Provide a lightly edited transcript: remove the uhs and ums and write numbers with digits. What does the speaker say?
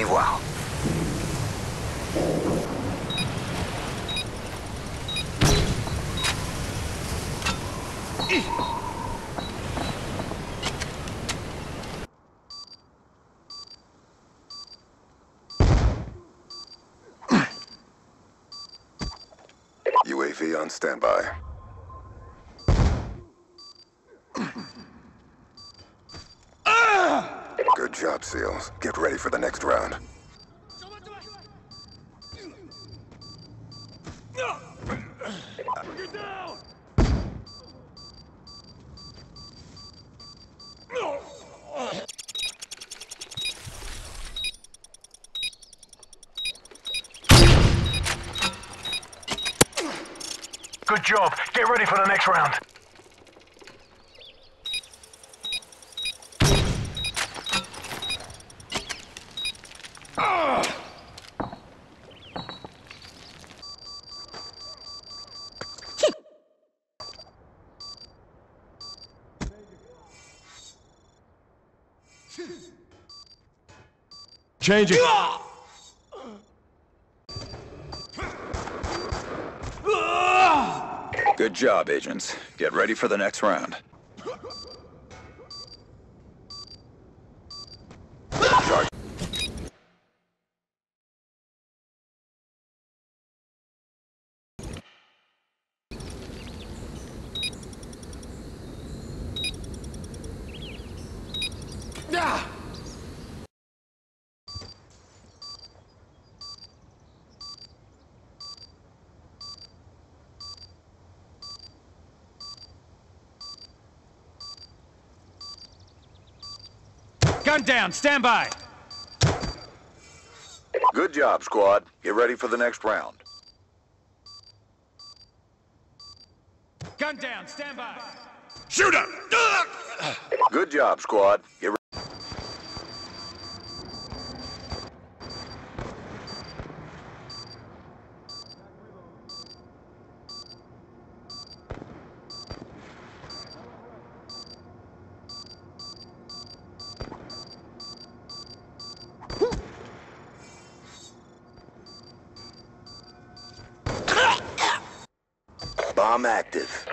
me well. UAV on standby. Good job, SEALs. Get ready for the next round. Get down! Good job. Get ready for the next round. Change it. Good job, agents. Get ready for the next round. Gun down, stand by. Good job, squad. Get ready for the next round. Gun down, stand by. Shoot him! Good job, squad. Get ready. Bomb active.